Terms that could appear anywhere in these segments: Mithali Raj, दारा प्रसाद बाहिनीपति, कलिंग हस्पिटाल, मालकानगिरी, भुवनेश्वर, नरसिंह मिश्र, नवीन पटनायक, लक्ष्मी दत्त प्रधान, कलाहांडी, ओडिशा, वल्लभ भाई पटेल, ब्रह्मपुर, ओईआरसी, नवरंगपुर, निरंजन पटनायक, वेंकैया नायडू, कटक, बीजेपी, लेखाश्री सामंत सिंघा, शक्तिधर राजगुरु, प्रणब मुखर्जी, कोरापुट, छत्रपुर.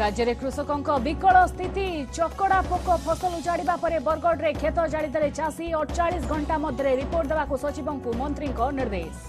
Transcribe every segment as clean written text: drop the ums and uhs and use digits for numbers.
राज्य में कृषकों विकल स्थिति चकड़ा पोक फसल उजाड़ा पर बरगड़े खेत जाड़ीदे चाषी 48 घंटा मध्य रिपोर्ट देवाक सचिव को मंत्री निर्देश।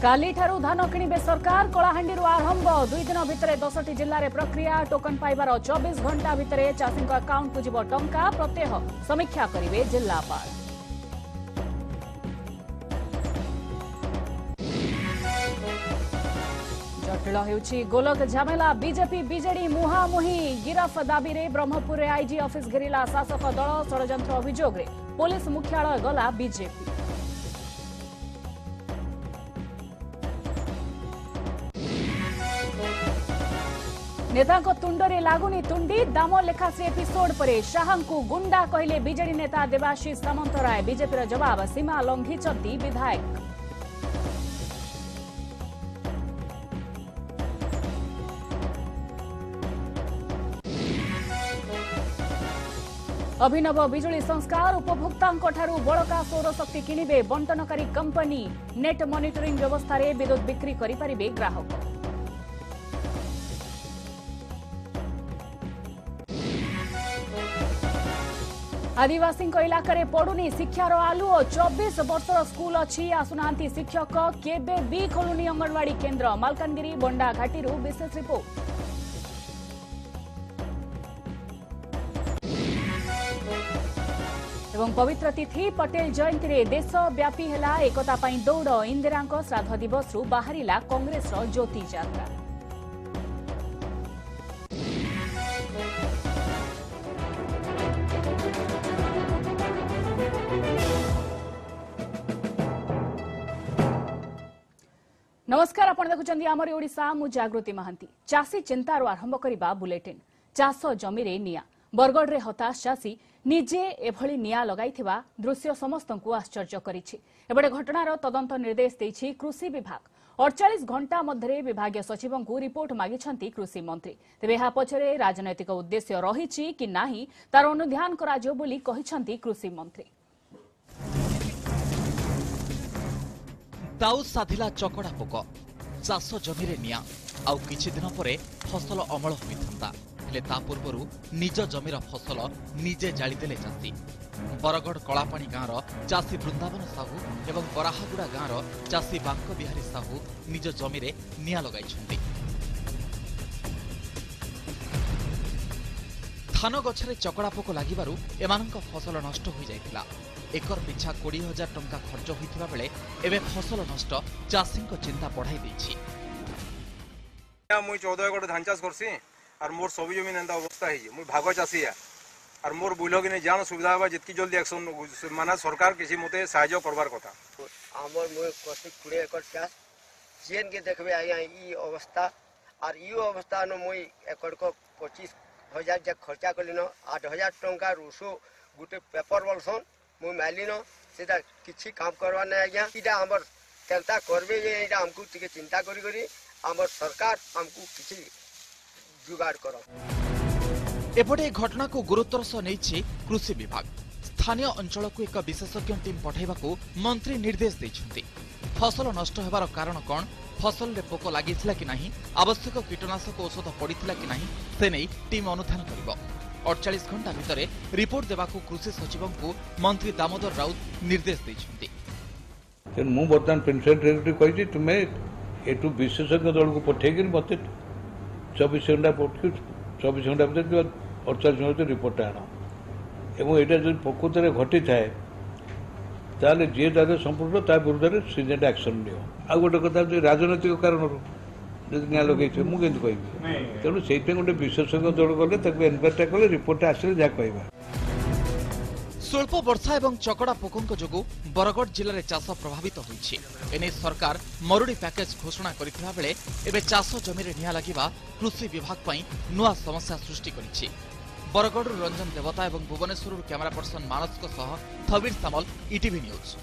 कालीठारू धान किणिबे सरकार कलाहांडीरू आरंभ 2 दिन भितर 10टी जिल्लारे प्रक्रिया टोकन पाइबार 24 घंटा भितर चाषीक अकाउंट को जीव टंका प्रत्येह समीक्षा करिवे जिल्लापाल। जटिल हेउछि गोलक झमेला बीजेपी बीजेडी मुहामुही गिरफ दाबी रे ब्रह्मपुर रे आईजी ऑफिस घेरिला शासक दल षड़यंत्र अभियोग रे पुलिस मुख्यालय गला बीजेपी। नेता को तुंडरे लागुनी तुंडी दाम लेखा से एपिसोड पर शाह को गुंडा कहले बीजेडी नेता देबाशीष सामंतराय बीजेपी जवाब सीमा लंघी विधायक। अभिनव बिजुली संस्कार उपभोक्ता बड़का सौर शक्ति किणिबे बंटनकारी कंपनी नेट मॉनिटरिंग व्यवस्था रे विद्युत बिक्री करिपारिबे ग्राहक। आदिवासी इलाका रे पड़ुनी शिक्षार आलुओ 24 वर्षर स्कूल अच्छी आसुना शिक्षक केबे भी खोलुनी अंगनवाड़ी केन्द्र मालकानगिरी बंडा घाटी विशेष रिपोर्ट। एवं पवित्र तिथि पटेल जयंती रे देश व्यापी हेला एकता पाई दौड़ इंदिरांको श्राद्ध दिवस रु बाहरिला कांग्रेस रो ज्योति यात्रा। नमस्कार आपण देखुछन्ती आमरी ओडिसा मु जागृति महांती। चासी चिंतार आरंभ करिबा बुलेटिन। चाष जमी रे निया बरगड़ रे हताश चासी निजे एभली निया लगाइथिबा दृश्य समस्तंकु आश्चर्य करिछि। एबडे घटनार तदंत निर्देश दैछि कृषि विभाग। 48 घंटा मध्यरे विभागीय सचिवंकु रिपोर्ट मागिछन्ती कृषि मंत्री। तेबे या पछरे राजनैतिक उद्देश्य रहिछि कि नाही तार अनुध्यान कराजो बोली कहिछन्ती कृषि मंत्री। दाऊ साधिला चकड़ा पोक चाष जमीरे निया आउ किछि दिन परे फसल अमल होइथंता हेले ता पूर्वरु निज जमीर फसल निजे जाळीदेले चाषी। बरगड़ कलापाणी गाँर चाषी वृंदावन साहू एवं बराहागुड़ा गाँर चाषी बांक बिहारी साहू निज जमीरे निया लगाइछन्ती। धान गछरे चकड़ा पोक लागिबारु एमानंक फसल नष्ट होई जाइतिला। एकर पिछा 20,000 टंका खर्च होता बेले एवं फसल नष्ट चाषी चिंता बढ़ाई मुझे 14 एकड़ धान चाष करसी और मोर सब जमीन एंता अवस्था है मुझे भाग चाषी और मोर बुल कि जान सुविधा होगा जितकी जल्दी एक्शन माना सरकार किसी मते सहायता करवार कथा हमर मोर कोसी 20 एकड़ चाष जेन के देखबे आया ई अवस्था और ई अवस्था न मुई एकड़ को 25,000 जे खर्चा करलिनो 8,000 टंका रुसो गुटे पेपर वर्सन मु मालिनो सीधा किछि काम करवा नै आज्ञा इटा हमर चिंता करबे जे इटा हमकु टिके चिंता करी करी हमर सरकार हमकु किछि जुगाड़ करो। एपटे घटना को गुरुत्वर सह नैछि कृषि विभाग। स्थानीय अंचल को एक विशेषज्ञ टीम पठाइबा को मंत्री निर्देश दैछन्ती। फसल नष्ट हेबार कारण कोन फसल रे पोक लागिसला कि नाही आवश्यक कीटनाशक औषध पड़ितला कि नाही से नै टीम अनुधान करबो। 48 घंटा भितर रिपोर्ट देवाकू कृषि सचिव को मंत्री दामोदर राउत निर्देश देछन्ती। मु बर्तमान पेंशन रेगुलेटरी कहि तुमे एटू विशेषज्ञ दल को पठेगी मत 24 घंटा भितर 48 घंटा रिपोर्ट आण एवं एटा जो प्रकृत रे घटी थाए ताले जे दादा संपूर्ण ता विरुद्ध सिजेंट एक्शन लियो। आ गोटे कथा जे राजनीतिक कारण निया लगे मुझे कहबी तेणु से गोटे विशेषज्ञ दल गले इनक्वायरी कले रिपोर्ट आसे जहाँ कह। स्वल्प वर्षा एवं चकड़ा पोक जो बरगड़ जिले चाष प्रभावित होने एने सरकार मरुड़ी पैकेज घोषणा करथिबा बेले एबे चाष जमीरे निया लागिबा कृषि विभाग पई नूआ समस्या सृष्टि करिछि। बरगड़ रंजन देवता एवं भुवनेश्वर कैमरा पर्सन मानसक सह थबीर सामल ईटीवी न्यूज।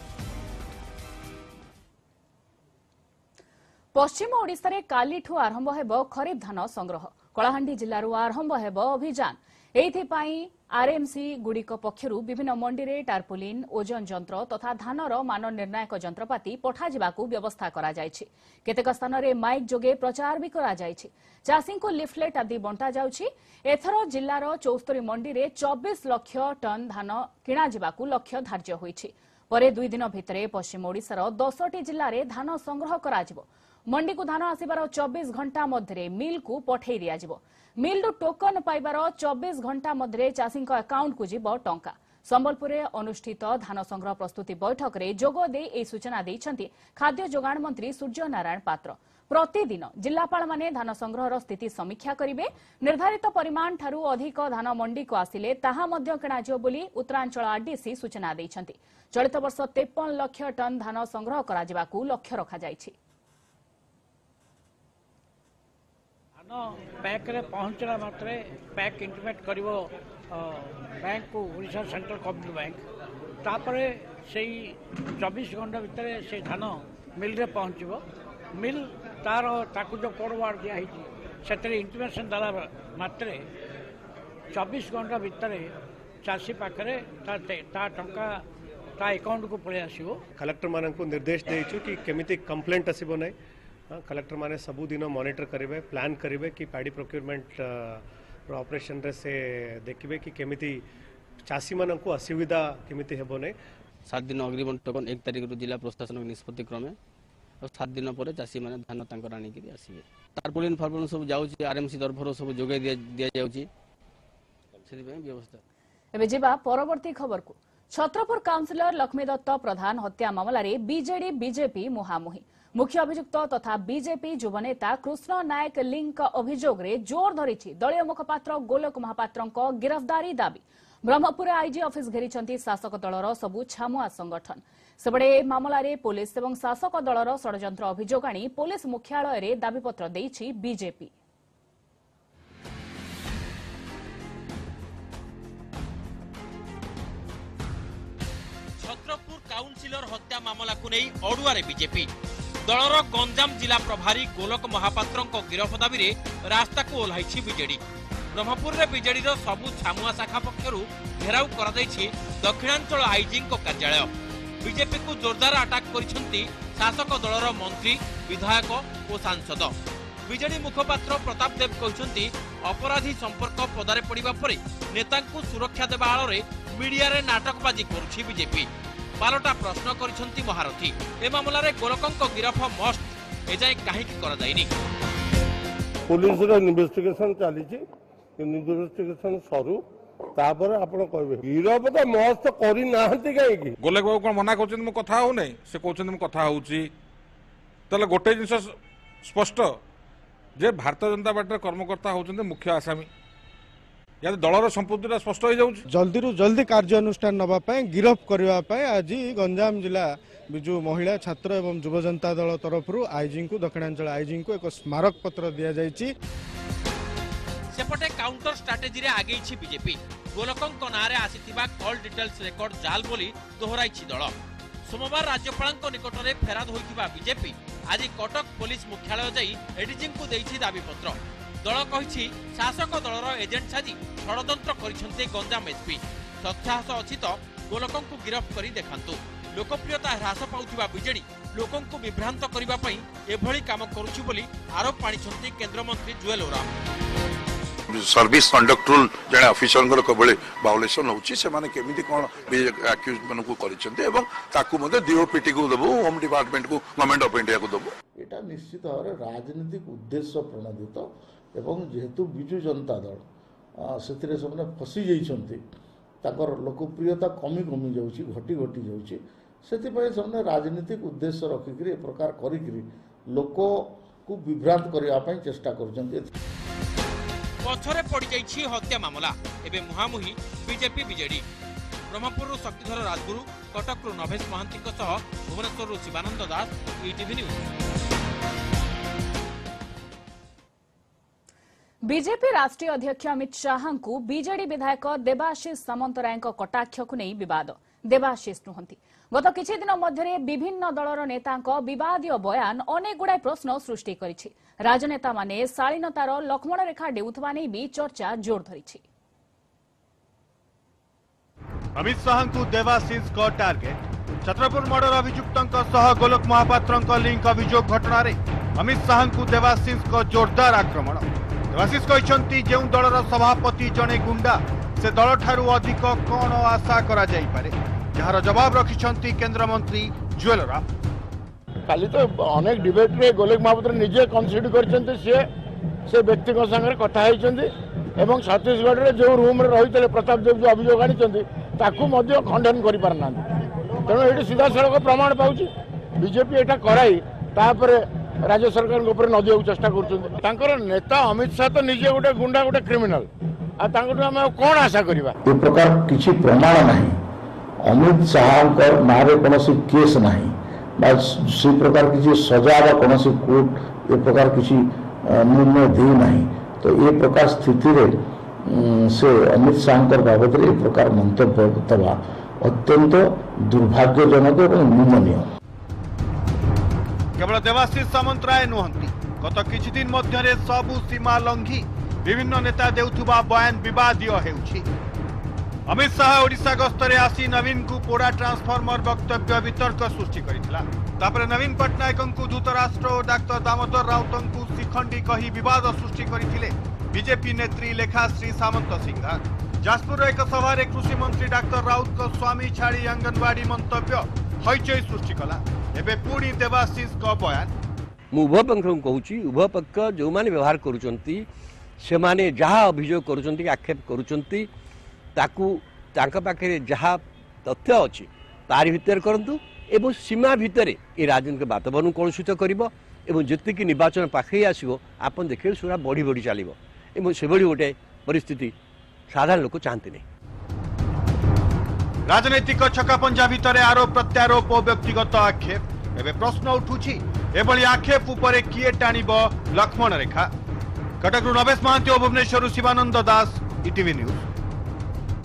पश्चिम ओडिशा रे कालीठू आरंभ हेब खरीफ धान संग्रह। कलाहांडी जिल्लारू आरंभ हेब अभियान। एथपाई आरएमसी गुड़िक पक्षर विभिन्न मंडी में टार्पोलीन ओजन जंत्र तथा धानर मान निर्णायक जंत्रपाति पठाजिबाकू व्यवस्था करा जायछि। केतेक स्थान में माइक जोगे प्रचार भी करा जायछि। चाषी को लिफलेट आदि बंटा जाउछि। एथर जिलार 74 मंडी में 24 लाख टन धान किणा जिबाकू लक्ष्य धार्य होइछि। परे 2 दिन भितरे पश्चिम ओडिशार 10टी जिल्लारे धान संग्रह कराजिबो। मंडी को धान आसिबार 24 घंटा मध्य मिल को पठे दिजाव। मिलू टोकन पाइबार 24 घंटा मध्य चाषी अकाउंट को जीव टंका। संबलपुर में अनुष्ठित धान संग्रह प्रस्तुति बैठक में जोगदे यह सूचना देते खाद्य जोगाण मंत्री सूर्य नारायण पात्र। प्रतिदिन जिलापाल माने धान संग्रहर स्थिति समीक्षा करेंगे। निर्धारित परिमाण ठारू अधिक धान मंडी को आसिले ताहा मध्य किणाजियो बोली उत्तरांचल आरडीसी सूचना देछन्ति। चलित वर्ष 53 लाख टन धान संग्रह कराजिबाकू लक्ष्य रखा जायछि। पैक रे पहुंचला मात्रे पैक इंटीमेट करिव बैंक को ओडिशा सेंट्रल कोऑपरेटिव बैंक। तापरे से 24 घंटा भितर से धान मिल रे पहुंचबो। मिल तार ताकु जो कोडवार दिया है से इंटीमेशन दला मात्रे 24 घंटा भितर चाषी पाखरे ता टंका ता अकाउंट को पळे आसीबो। कलेक्टर माननको निर्देश देइछु कि केमिति कंप्लेंट आसीबो नै। कलेक्टर माने सबु दिन मॉनिटर करेंगे, प्लान करेंगे कि पैडी प्रोक्यूरमेंट ऑपरेशन रे से देखिबे कि केमिति चाषी मानन को असुविधा केमिति हेबो नै। 7 दिन अग्रिम टोकन 1 तारिख रु जिला प्रशासन निष्पत्ति क्रमे और 7 दिन पर चाषी माने धान तांकर आनी के आसीबे। टार्पोलिन फार्मर सब जाउ छी आरएमसी तरफरो सब जोगे दिया जाउ छी। सेति पे व्यवस्था एबे जेबा परवर्ती खबर को। छत्रपुर काउंसिलर लक्ष्मी दत्त प्रधान हत्या मामलें बीजेडी बीजेपी मुहांमुही। मुख्य अभियुक्त तथा बीजेपी युव नेता कृष्ण नायक लिंक अभियोग जोर धरी दलीय मुखपात्र गोलक महापात्र गिरफ्तारी दाबी। ब्रह्मपुर आईजी ऑफिस घेरी शासक दलर सबु छामुआ संगठन। सेबड़े मामलें पुलिस और शासक दलर षड्यंत्र अभियोग आनी पुलिस मुख्यालय में दाबीपत्र देइछि बीजेपी। छत्रपुर काउंसिलर हत्या मामला को नहीं अड़ुआरे बीजेपी दलर गंजाम जिला प्रभारी गोलक महापात्र गिरफ दाबी रे रास्ता को ओह्लैछि बीजेडी। ब्रह्मपुर में बीजेडी सबु छामुआ शाखा पक्षर घेराव कर दक्षिणांचल आईजी कार्यालय। बीजेपी को जोरदार आटाक करिसेंति शासक दलर मंत्री विधायक और सांसद। बीजेडी मुखपात्र प्रताप देव कहते अपराधी संपर्क पदारे पड़ा पर नेता सुरक्षा देवा आलरे मीडिया रे नाटकबाजी करुछि बीजेपी। पालटा प्रश्न करिसेंति महारथी। ए मामलारे गोलकंक गिरफ मस्ट एजाय काहीकि करा जायनी। पुलिस रे इन्वेस्टिगेशन चलीछि। इन्वेस्टिगेशन सरू तापर आपण कहबे गिरफ त मस्ट करि नाहंती काहेकि। गोलक बाबू कोन मना करछन मु कथा हो नै से कहछन मु कथा होउछि। तले गोटे जिंस स्पष्ट जे भारतीय जनता पार्टी कर्मकर्ता होउछन मुख्य आसामी या दलर संपुक्तता स्पष्ट हो जाउछ। जल्दी रु जल्दी कार्यानुष्ठान नबा पय गिरफ करबा पय आज गंजाम जिला बिजू महिला छात्र एवं युवा जनता दल तरफ रु आईजी को दक्षिणांचल आईजी को एक स्मारक पत्र दिया जायछि। सेपटे काउंटर स्ट्रेटजी रे आगेछि बीजेपी। गोलकंक नारे आसीथिबा कॉल डिटेल्स रेकॉर्ड जाल बोली दोहराइछि दल। सोमवार राज्यपालक निकट में फेराद होइथिबा बीजेपी आज कटक पुलिस मुख्यालय जाई एडीजी को देइछि दाबी पत्र। दल कही शासक दलर एजेंट साजी षड्यंत्र करते गंजाम एसपी। तथ्यास अच्छी तो गोलक को गिरफ कर देखातु। लोकप्रियता ह्रास पाता बीजेडी लोक विभ्रांत करने एभली काम करुच्ची आरोप पानी केन्द्रमंत्री Jual Oram. Service conduct rule जड़े अफिसर भावलेसन होमि कौन आक्यूज मान कर डीओपीटी को देवु होम डिपार्टमेंट को गवर्नमेंट ऑफ इंडिया को देवु। यहाँ निश्चित भाव में राजनीतिक उद्देश्य प्रणोदित एवं जेहेतु बिजू जनता दल से फसी जाकर लोकप्रियता कमी कमी जाऊँगी घटी घटी जाऊँगी से राजनीतिक उद्देश्य रखिकी ए प्रकार करी लोक को विभ्रांत करने चेष्टा कर पछरे पड़ जाइछि हत्या मामला। एबे मुहामुही बीजेपी BJD. ब्रह्मपुर शक्तिधर राजगुरु कटक Nabhesh Mohanty भुवनेश्वर Shivananda Das ETV news. बीजेपी राष्ट्रीय अध्यक्ष अमित शाह को बीजेडी विधायक देबाशीष सामंतराय कटाक्ष को नहीं बद। देबाशीष नुहति गत किछि दिन मध्य विभिन्न दलर नेता विवादीय बयान अनेक गुड़ाए प्रश्न सृष्टि करिछि। राजनेता माने शालीनतार लक्ष्मण रेखा डेउथवा भी चर्चा जोर धरिछि। अमित शाह को देवाशीष को टार्गेट छत्रपुर मर्डर अभियुक्तों गोलोक महापात्र लिंक अभियोग घटन में अमित शाह को देवाशीष को जोरदार आक्रमण। देवाशीष कहते जो दलर सभापति जड़े गुंडा से दल ठारू अधिक कौन आशा करा जाई पारे, जार जवाब रखिछंती केंद्रमंत्री ज्वेलरा। काली तो अनेक डिबेट रे गोलोक महापात्र निजे कन्सिड करछंती से व्यक्ति को संगे कथा होइछंती एवं छत्तीसगढ़ रे जो रूम रे रहितले प्रताप देव जो अभियोग आनिछंती ताकू मध्य खंडन करि पारनांती। तेणु एटी सीधा सड़क प्रमाण पाउछि बीजेपी एटा कराई तापर राज्य सरकार ऊपर नदिया चेष्टा करछंती। तांकर नेता अमित शाह तो निजे गोटे गुंडा गोटे क्रिमिनल आ तांकर हम कोन आशा करबा। ए प्रकार किछि प्रमाण नाही अमित शाह नारे कौनसी केस नाही से प्रकार किसी सजा व कौन कोर्ट ए प्रकार किसी निर्णय दे नहीं तो ये प्रकार स्थिति रे से अमित शाह बाबद ए प्रकार मंतव्य दवा अत्यंत दुर्भाग्यजनक और निंदनीय। केवल देवाशीष सामंतराय नुहंती गत किछि दिन मध्ये सबु सीमा लंघी विभिन्न नेता देउथुबा बयान विवादीय हेउछि। अमित शाह ओडिशा गस्तरे आसी नवीन को पोड़ा ट्रांसफर्मर वक्तव्य वितर्क सृष्टि करथिला। नवीन पटनायक को धूतराष्ट्र और डाक्टर दामोदर राउतन को शिखंडी कही विवाद सृष्टि करथिले बीजेपी नेत्री लेखाश्री सामंत सिंघा। जाजपुर एक सभा रे कृषि मंत्री डाक्टर राउत को स्वामी छाड़ी आंगनवाड़ी मंतव्य हईचई सृष्टि कला। एबे पुणी देवाशीष को बयान मु उभय पक्ष कहूँ उभय पक्ष जो मैंने व्यवहार करुँचे जहाँ अभियोग कर आक्षेप करुँच पाखे जहाँ तथ्य अच्छी तार भर करूँ एवं सीमा भितर ये राजनीतिक वातावरण कलुषित करतीक निर्वाचन पाखे आसो आप देखिए सूरा बढ़ी बढ़ी चलो एवं से गोटे परिस्थिति साधारण लोक चाहती नहीं। राजनैतिक छकापंजा भितर आरोप प्रत्यारोप और व्यक्तिगत आक्षेप एवं प्रश्न उठुची एभली आक्षेप उपर किए टाणिब लक्ष्मण रेखा। कटकरू नवेश महांती और भुवनेश्वर शिवानंद दास ईटीवी न्यूज।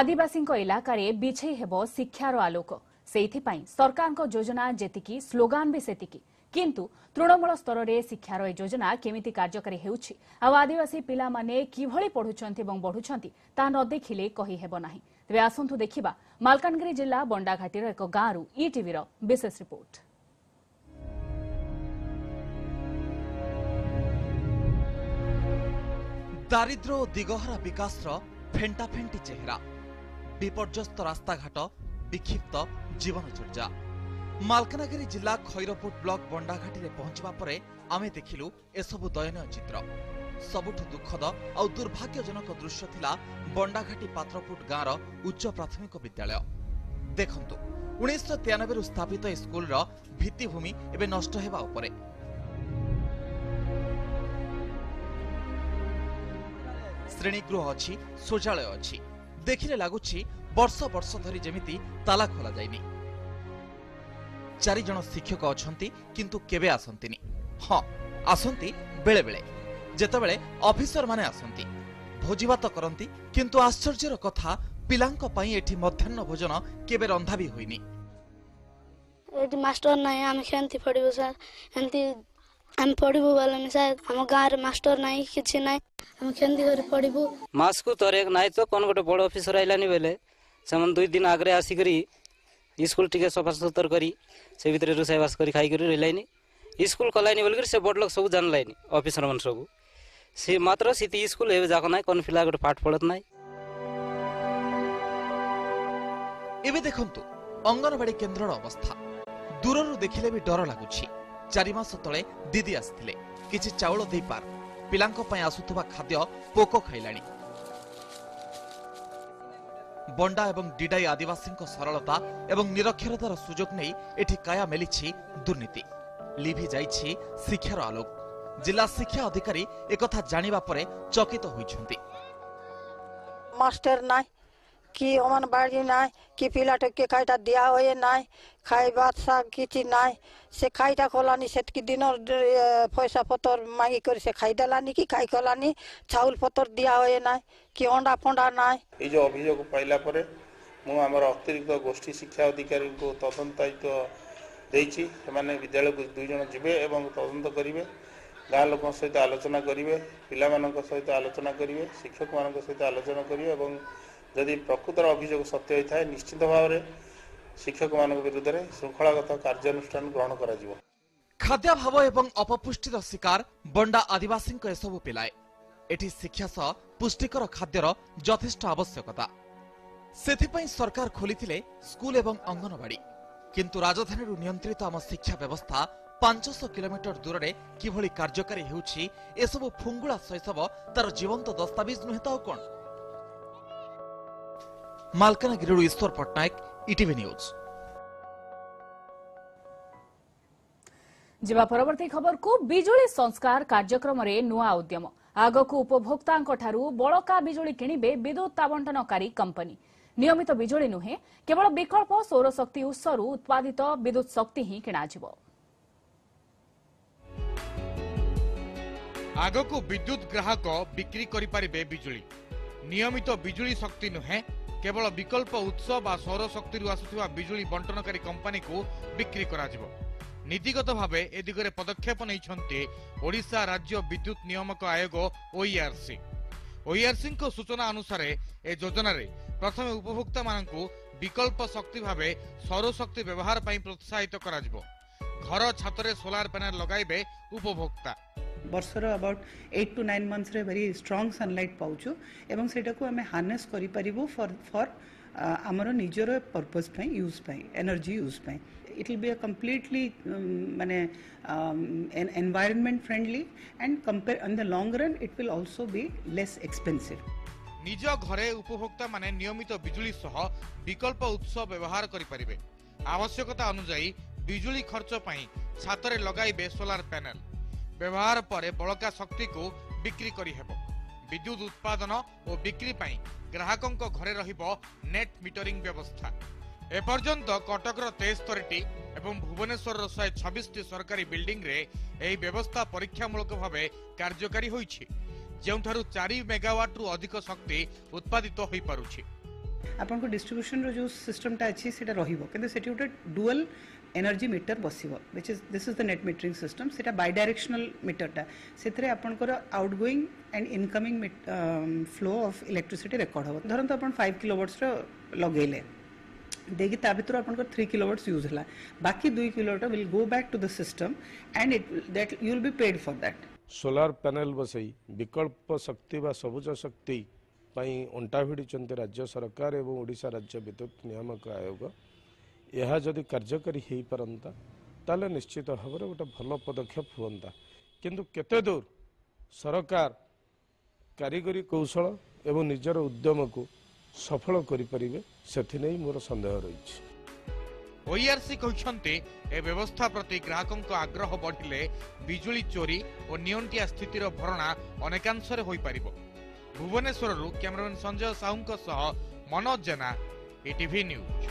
आदिवासी इलाकार विछे हेबो शिक्षार आलोक से सरकार योजना जेतिकी स्लोगान भी सेतिकी किंतु तृणमूल स्तर में शिक्षार योजना केमिति कार्यकारी हेउछि आदिवासी पिला माने किभली पढुछन्ति एवं बढ़ुछन्ति ता न देखिले कहि हेबो नाही। तबे आसंतु देखिबा मालकानगिरी जिला बंडाघाटीर एक गाँव ईटीवी रो विशेष रिपोर्ट। दारिद्र और दिगहरा विकास फेंटाफेंटी चेहरा विपर्यस्त रास्ताघाट विक्षिप्त जीवनचर्या। मालकानगिरी जिला खैरपुट ब्लॉक बंडाघाटी पहुंचवा परे आमे देखिलु एसबु दयनीय चित्र। सबुठु दुखद और दुर्भाग्यजनक दृश्य थिला बंडाघाटी पात्रपुट गाँव उच्च प्राथमिक विद्यालय। देखंतु 1993 स्थापित स्कूल भित्तिभूमि एबे नष्ट हेबा उपरे। श्रेणीगृह अच्छी शौचालय अच्छी देखने लगुच बर्ष बर्ष धरी जमी ताला खोल जाए। चारिज शिक्षक अच्छा किंतु केबे आसती हाँ आसती बेले बेले जितेबले अफिसर माने आसती भोजिभात करती किंतु आश्चर्यर कथा पिलांको पाई एठी मध्याह्न भोजन केबे रंधा भी होइनी। एठी मास्टर नाही आम शांति पड़िबो सर एंती हम पढ़बू वाला मिसाल हम गाँव मास्टर नहीं किसी नहीं हम केंदी कर पढ़बू मास को तोरे नहीं तो कौन गोटे बड़ ऑफिसर आइला नहीं बेले समान दुई दिन आगरे आसी करी स्कूल टिके सफा सुतर करी से भीतर रोसेवास करी खाई करी रेलाइनी स्कूल कलाइनी बोल कर से बड़ लोग सब जान लाइनी ऑफिसर मन सब से मात्र सीती स्कूल हे जाको नहीं कौन फिला गोटे पाठ पढ़त नहीं। एबे देखंतु अंगनवाड़ी केंद्रर अवस्था दूररु देखिले भी डर लागुछि। 4 मास तले दीदी आसथिले किछि चावल देई पार पिलांको पय आसुथबा खाद्य पोको खाइलाणी। बंडा एवं डीडाई आदिवासींको सरलता एवं निरक्षरतार सुजोग नै एठी काया मेलिछि दुर्नीति लिभि जाइछि शिक्षार आलोक। जिला शिक्षा अधिकारी एकथा जानिबा परे चकित होइछन्ति। मास्टर नाय कि अमन बाड़ी नाय कि पिला टके खाइटा दिया होए नाय खाइ बात सा किछि नाय से खाइटा खोलानी सेतकी दिन पैसा पतर मांगी कर से खाइ देलानी कि खाइ खोलानी चाउल पतर दिया होए नाय कि अंडा पंडा नाय। ए जो अभियोग पाइला परे मु हमर अतिरिक्त गोष्ठी शिक्षा अधिकारी को तदंत दायित्व देछि माने विद्यालय को दुई जन जिवे एवं तदंत करिवे गाँव लोक सहित आलोचना करिवे पिला मानक सहित आलोचना करिवे शिक्षक मानक सहित आलोचना करिवे एवं जदि प्रकृतर अभियोग सत्य होता है निश्चित भाव में शिक्षक मान विरुद्ध में श्रृंखलागत कार्यानुष्ठान ग्रहण कर खाद्याभाव एवं अपपुष्टिर शिकार बंडा आदिवासी एसबू पिलाए एटी शिक्षा सह पुष्टिकर खाद्यर यथेष्ट आवश्यकता से सरकार खोली स्कूल एवं अंगनवाड़ी किंतु राजधानी नियंत्रित आम शिक्षा व्यवस्था 500 किलोमीटर दूर रे किभली कार्यकारी हेउछि एसबू फुंगुला शैशव तार जीवंत दस्तावेज नुहे तो कौन। मालकानगिरी Ishwar Patnaik ETV news. जिबा परवर्ती खबर को बिजुली संस्कार कार्यक्रम रे नुआ उद्यम आगकु उपभोक्ता बड़का बिजुली किणिबे विद्युत आवंटनकारी कंपनी नियमित बिजुली नुहे केवल विकल्प सौर शक्ति उत्सरू उत्पादित विद्युत शक्ति ही किणाजिबो। आगको विद्युत ग्राहक बिक्री करिपारे बिजुली नियमित बिजुली शक्ति नुहे केवल विकल्प उत्स बा सौर शक्ति आसुवा बिजुली बंटनकारी कंपनी को बिक्री कराजिबो। नीतिगत भाव ए दिगरे पदक्षेप नैछन्ते ओडिशा राज्य विद्युत नियामक आयोग ओईआरसी। ओईआरसी को सूचना अनुसार ए योजना रे प्रथम उपभोक्ता मानकु विकल्प शक्ति भाव सौर शक्ति व्यवहार पई प्रोत्साहित कराजिबो। घर छातरे सोलार पैनल लगाइबे उपभोक्ता। बर्षर अबाउट 8 to 9 मंथ्स रे वेरी स्ट्रांग सनलाइट पाउचु एवं सेटा को हमें हार्नेस करि परिबो फॉर हमरो निजरो पर्पस पै यूज पै एनर्जी यूज पै। It will be a completely माने an environment friendly and compare on the long run it will also be less expensive. निज घरे उपभोक्ता माने नियमित बिजुली सह विकल्प उत्स व्यवहार करि परिबे। आवश्यकता अनुसार बिजुली खर्च पई छातरे लगाइबे सोलार पैनल। व्यवहार पर बड़का शक्ति को बिक्री करी हेबो। विद्युत उत्पादन और बिक्री पाई ग्राहकों को घरे रहिबो नेट मीटरिंग व्यवस्था। एपर्यंत कटकर 73 एवं भुवनेश्वर 126 सरकारी बिल्डिंग रे एही व्यवस्था परीक्षामूलक भावे कार्यकारी होईछि जेउठारु 4 मेगावाट रु अधिक शक्ति उत्पादित होई पारुछि। आपन को डिस्ट्रीब्यूशन रो जो सिस्टम ता अछि सेटा रहिबो किंतु सेठी उठे डुअल एनर्जी मीटर बसिबो which is this is the net metering system. सेटा बाय डायरेक्शनल मीटर ता सेतरे आपन को outgoing and incoming flow of electricity record हो। धरन तो आपन 5 किलोवाट्स रो लगेले देखि ता भितर आपन को 3 किलोवाट्स यूज हला बाकी 2 kilowatt will go back to the system and it that you will be paid for that. Solar panel बसई विकल्प शक्ति व सबुज शक्ति पई उंटा भिडिचंते राज्य सरकार एवं ओडिशा राज्य विद्युत नियामक आयोग। यह जदि कार्यकारी हो पारंता ताले निश्चित भाव में गोटे भल पदक्षेप हुआ किंतु केते दूर सरकार कारीगरी कौशल एवं निजर उद्यम को सफल करें से मोर सन्देह रही। ओईआरसी कहते ए व्यवस्था प्रति ग्राहकों आग्रह बढ़िले बिजुली चोरी और नियंटिया स्थितिर भरणा अनेकांश हो पार। भुवनेश्वर कैमरामैन संजय साहू सह मनोज जेना ईटीवी न्यूज।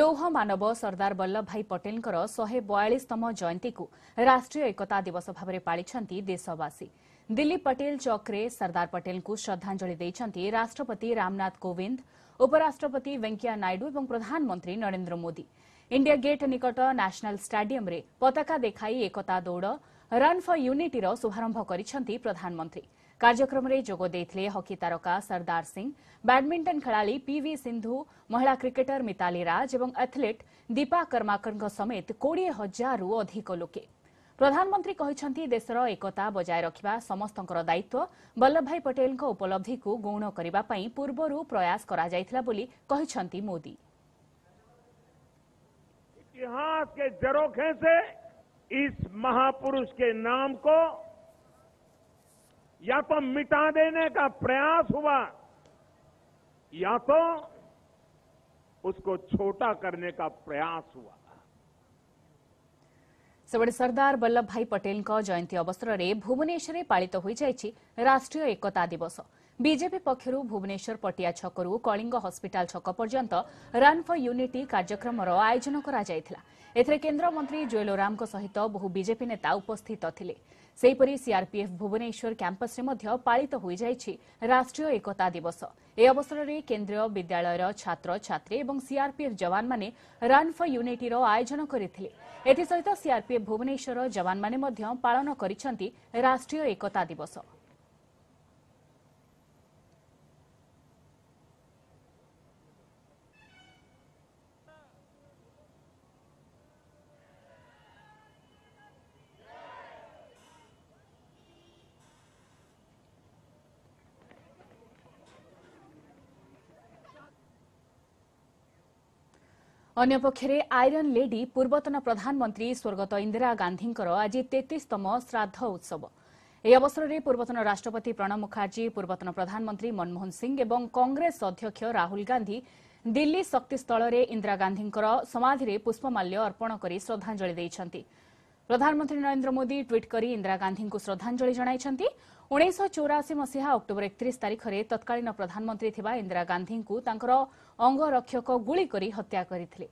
लौह मानव सरदार वल्लभ भाई पटेल 142तम जयंती को राष्ट्रीय एकता दिवस भाव पाली देशवासी। दिल्ली पटेल चौक रे सरदार पटेल को श्रद्धांजलि देइछन्ती राष्ट्रपति रामनाथ कोविंद उपराष्ट्रपति वेंकैया नायडू और प्रधानमंत्री नरेंद्र मोदी। इंडिया गेट निकट नेशनल स्टेडियम रे पताका देखाई एकता दौड़ रन फॉर यूनिटी रो शुभारंभ करिसेंती प्रधानमंत्री। कार्यक्रम रे जोगो देथिले हॉकी तारका सरदार सिंह बैडमिंटन खेलाड़ी पीवी सिंधु महिला क्रिकेटर मिताली राज एवं एथलीट दीपा कर्माकर समेत 20,000 अधिक लोके। प्रधानमंत्री कहिसंती देशर एकता बजाय रखिबा समस्तंकर दायित्व वल्लभ भाई पटेल को उपलब्धि को गौण करिबा पई पूर्वरु प्रयास करा जायथिला बोली कहिसंती मोदी। इतिहास के जरोखे से इस महापुरुष के नाम को या तो मिटा देने का प्रयास हुआ या तो उसको छोटा करने का प्रयास हुआ। सबडे सरदार वल्लभ भाई पटेल जयंती अवसर में भुवनेश्वर पालित हो जाएगी राष्ट्रीय एकता दिवस। बीजेपी पक्षर भुवनेश्वर पटिया छकू कलिंग हस्पिटाल छक पर्यंत रन फॉर यूनिटी कार्यक्रम आयोजन केन्द्रमंत्री जुएलोराम सहित बहु बीजेपी नेता उपस्थित थिले। सेहिपरि सीआरपीएफ भुवनेश्वर कैंपस रे पालित हो जाएगी राष्ट्रीय एकता दिवस। ए अवसर में केन्द्रीय विद्यालय छात्र छात्री और सीआरपीएफ जवान माने रन फॉर यूनिटी आयोजन करथिले। सीआरपीएफ भुवनेश्वर जवान माने पालन करिसेंती राष्ट्रीय एकता दिवस। अन्यपक्षे आयरन लेडी पूर्वतन प्रधानमंत्री स्वर्गत इंदिरा गांधी आज 33तम श्राद्ध उत्सव यह अवसर में पूर्वतन राष्ट्रपति प्रणब मुखर्जी पूर्वतन प्रधानमंत्री मनमोहन सिंह और कांग्रेस अध्यक्ष राहुल गांधी दिल्ली शक्ति स्थल में इंदिरा गांधी समाधि में पुष्पमाल्य अर्पण कर श्रद्धांजलि देइछन्ति। प्रधानमंत्री नरेन्द्र मोदी ट्वीट कर इंदिरा गांधी को श्रद्धांजलि जणाइछन्ति। 1984 मसीहा अक्टोबर 31 तारीख में तत्कालीन प्रधानमंत्री थिबा इंदिरा गांधी को अंगरक्षक गुली करी हत्या करथिले।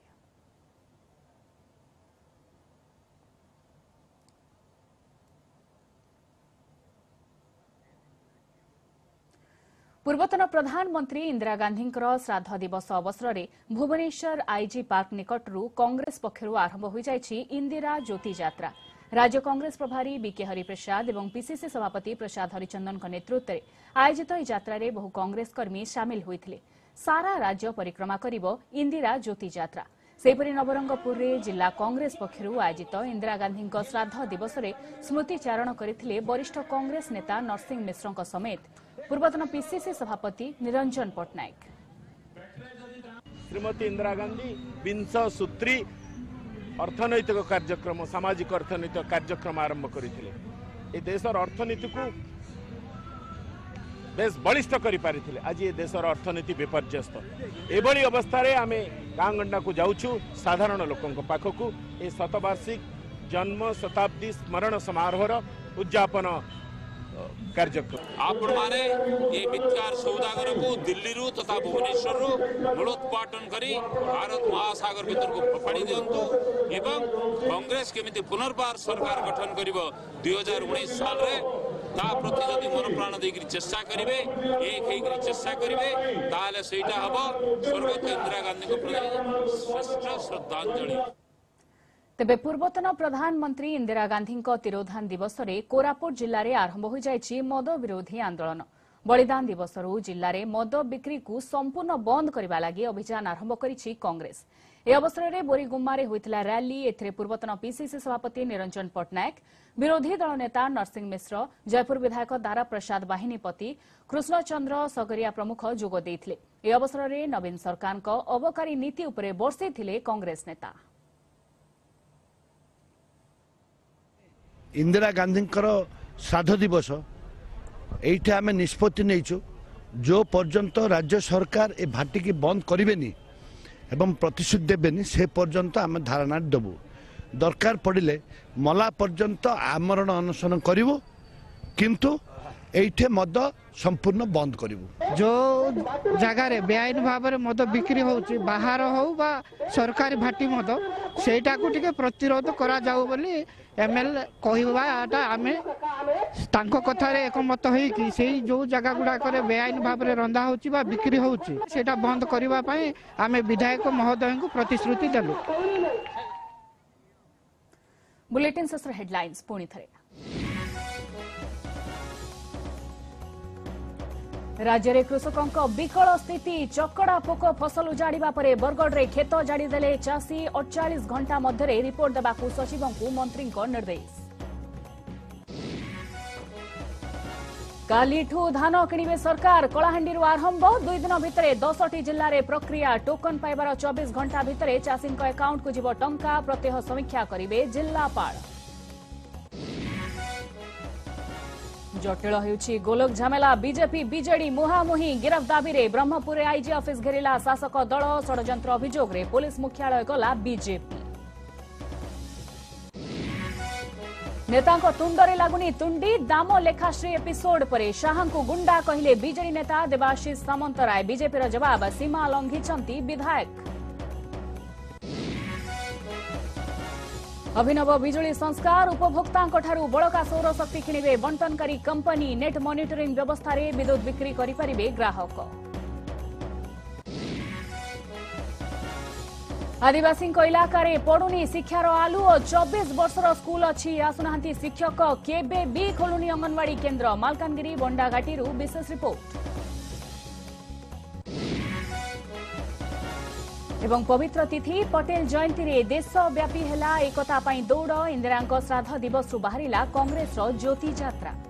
पूर्वतन प्रधानमंत्री इंदिरा गांधी श्राद्ध दिवस अवसर में भुवनेश्वर आईजी पार्क निकटरू कांग्रेस पक्षरू आरंभ हो जाइछि इंदिरा ज्योति यात्रा। राज्य कांग्रेस प्रभारी बीके हरिप्रसाद और पीसीसी सभापति प्रसाद हरिचंदन नेतृत्व में आयोजित यह यात्रा रे बहु कांग्रेस कर्मी शामिल होते। सारा राज्य परिक्रमा करिबो इंदिरा ज्योति यात्रा। सेपरि नवरंगपुर में जिला कांग्रेस पक्षरू आयोजित इंदिरा गांधी श्राद्ध दिवस में स्मृतिचारण करथिले वरिष्ठ कांग्रेस नेता नरसिंह मिश्र समेत पूर्वतन पीसीसी सभापति निरंजन पटनायक। श्रीमती इंदिरा गांधी विंश सूत्री अर्थनैतिक कार्यक्रम सामाजिक अर्थनैतिक कार्यक्रम आरंभ करथिले। ए देशर अर्थनीति को बेस बलिष्ठ करि पारिथिले। आज ए देशर अर्थनीति विपर्यस्त एभली अवस्था रे आमे गांगंडा को जाउछु साधारण लोकक पाखक ए शतवार्षिक जन्म शताब्दी स्मरण समारोहर उद्यापन आपण माने ये विचार सौदागर को दिल्ली रू तथा भुवनेश्वर रू मूलोत्पाटन करी भारत महासागर भीतर को पाड़ी दियंतु एवं कांग्रेस केमिति पुनर्वार सरकार गठन करिवो 2019 साल रे ता प्रति जदि मन प्राण देकरी चेष्टा करिवे एक हेकरी चेष्टा करिवे ताले सेटा हबो स्वर्गत इंदिरा गांधी को प्रति श्रेष्ठ श्रद्धांजलि। तेबे पूर्वतन प्रधानमंत्री इंदिरा गांधी तिरोधान दिवस में कोरापुट जिले में आरंभ हो जाइछि मद विरोधी आंदोलन। बलिदान दिवस जिले में मद बिक्री को संपूर्ण बंद करने लगी अभियान आरंभ करिछि कांग्रेस। यह अवसर में बोरीगुम्मा रे होइतिला रैली। एथिरे पूर्वतन पीसीसी सभापति निरंजन पटनायक विरोधी दल नेता नरसिंह मिश्र जयपुर विधायक दारा प्रसाद बाहिनीपति कृष्णचंद्र सगरिया प्रमुख जोग देइथिले। यह अवसर में नवीन सरकार अबकारी नीति उपरे बर्षिथिले कांग्रेस नेता। इंदिरा गांधी श्राद्ध दिवस ये आम निष्पत्ति नहींचु जो पर्यंत राज्य सरकार ए भाटी की बंद करेनि एवं प्रतिश्रुति देवे से पर्यंत आम धारणा देवु। दरकार पड़े मला पर्यंत आमरण अनशन करूँ किंतु ये मद संपूर्ण बंद करूँ। जो जगार बेआईन भाव में मद बिक्री होची बाहर हो बा सरकारी भाटी मद सेटा को टिके प्रतिरोध करा जाऊ बोली एमएल कहवाटा आमे तांको कथारे एकमत होई कि सेही जो जगह गुडा करे बेआईन भाव में रंधा होची बा बिक्री होची सेटा बंद करिवा पई आमे विधायक महोदय को प्रतिश्रुति देलु। बुलेटिन ससर हेडलाइंस पुणी थरे। राज्य में कृषकों विकल स्थिति चकड़ा पोक फसल उजाड़ा पर बरगढ़ में खेत जाड़ीदे चाषी 48 घंटा मध्य रिपोर्ट देवा सचिव को मंत्री निर्देश। कालीठू धान किणवे सरकार कलाहांडी आरंभ 2 दिन भितर 10टी जिले प्रक्रिया टोकन पाइबार 24 घंटा भितर चाषी एकाउंट को जीव टंका प्रत्येक समीक्षा करेंगे जिलापाल। जटिल होउछि गोलक झमेला बीजेपी बीजेडी मुहामुही गिरफ दाबी रे ब्रह्मपुर आईजी ऑफिस घेरिला शासक दल षडयंत्र अभियोग रे पुलिस मुख्यालय गला बीजेपी। नेतांको तुंडरे लागुनी तुंडी दामो लेखाश्री एपिसोड परे शाहंकु गुंडा कहिले बीजेडी नेता देबाशीष सामंतराय। बीजेपी रो जवाब सीमा लंघिचंती विधायक। अभिनव बिजुली संस्कार उपभोक्तांक ठारू बड़का सौर शक्ति किणवे बंटनकारी कंपनी नेट मॉनिटरिंग व्यवस्था रे विद्युत बिक्री करिपारिबे ग्राहक। आदिवासी इलाका रे पड़ुनी शिक्षार आलु 24 वर्षर स्कूल अछि आसुनांती शिक्षक केबे भी खोलुनी अंगनवाड़ी केन्द्र। मालकानगिरी बंडाघाटी विशेष रिपोर्ट। एवं पवित्र तिथि पटेल जयंती रे देशव्यापी हेला एकता पई दौड़। इंदिरांक श्राद्ध दिवस बाहरिला कांग्रेस रो ज्योति यात्रा।